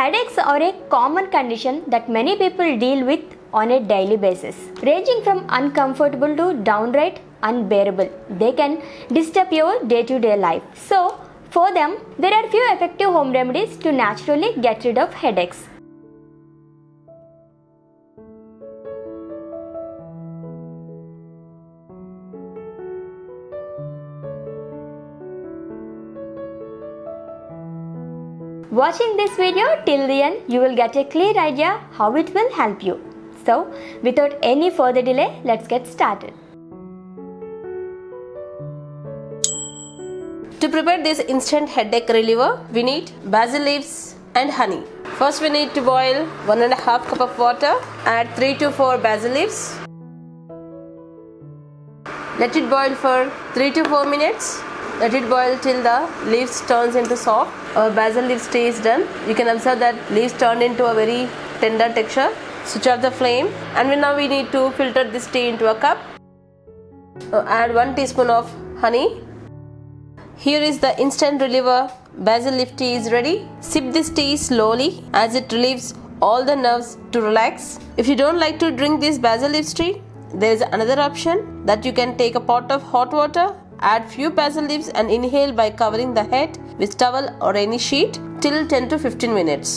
Headaches are a common condition that many people deal with on a daily basis. Ranging from uncomfortable to downright unbearable, they can disturb your day-to-day life. So, for them, there are few effective home remedies to naturally get rid of headaches. Watching this video till the end, you will get a clear idea how it will help you. So, without any further delay, let's get started. To prepare this instant headache reliever, we need basil leaves and honey. First, we need to boil 1.5 cup of water, add 3 to 4 basil leaves. Let it boil for 3 to 4 minutes. Let it boil till the leaves turns into soft. Our basil leaves tea is done. You can observe that leaves turned into a very tender texture. Switch off the flame, and now we need to filter this tea into a cup. Add 1 teaspoon of honey. Here is the instant reliever. Basil leaf tea is ready. Sip this tea slowly as it relieves all the nerves to relax. If you don't like to drink this basil leaf tea, there is another option that you can take a pot of hot water. Add few basil leaves and inhale by covering the head with towel or any sheet till 10 to 15 minutes.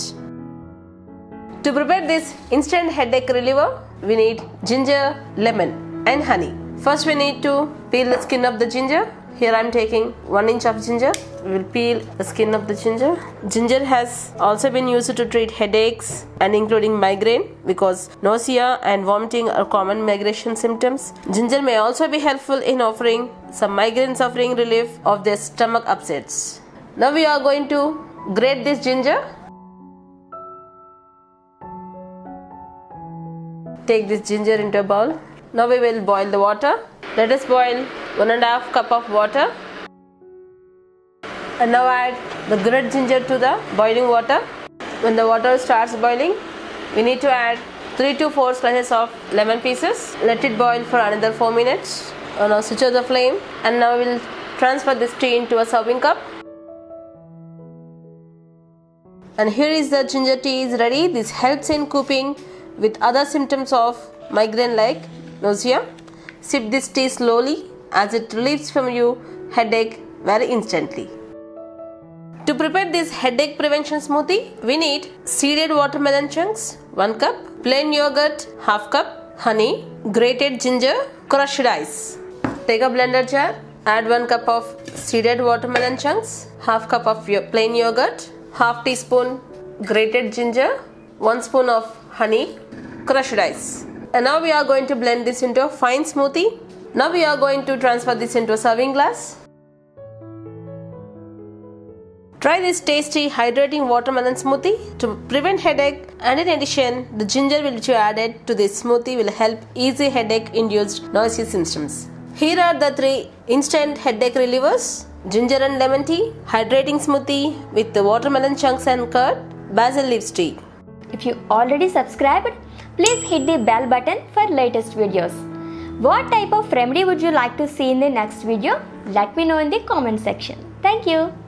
To prepare this instant headache reliever, we need ginger, lemon and honey. First we need to peel the skin of the ginger. Here I am taking 1 inch of ginger. We will peel the skin of the ginger. Ginger has also been used to treat headaches and including migraine, because nausea and vomiting are common migration symptoms. Ginger may also be helpful in offering some migraine suffering relief of their stomach upsets. Now we are going to grate this ginger. Take this ginger into a bowl. Now we will boil the water. Let us boil 1.5 cup of water, and now add the grated ginger to the boiling water. When the water starts boiling, we need to add 3 to 4 slices of lemon pieces. Let it boil for another 4 minutes. Now switch off the flame, and now we will transfer this tea into a serving cup. And here is the ginger tea is ready. This helps in coping with other symptoms of migraine like nausea. Sip this tea slowly as it relieves from you headache very instantly. To prepare this headache prevention smoothie, we need seeded watermelon chunks 1 cup, plain yogurt ½ cup, honey, grated ginger, crushed ice. Take a blender jar, add 1 cup of seeded watermelon chunks, ½ cup of plain yogurt, ½ teaspoon grated ginger, 1 spoon of honey, crushed ice. And now we are going to blend this into a fine smoothie. Now we are going to transfer this into a serving glass. Try this tasty hydrating watermelon smoothie to prevent headache, and in addition, the ginger which you added to this smoothie will help ease headache induced nausea symptoms. Here are the 3 instant headache relievers: ginger and lemon tea, hydrating smoothie with the watermelon chunks and curd, basil leaves tea. If you already subscribed, please hit the bell button for latest videos. What type of remedy would you like to see in the next video? Let me know in the comment section. Thank you.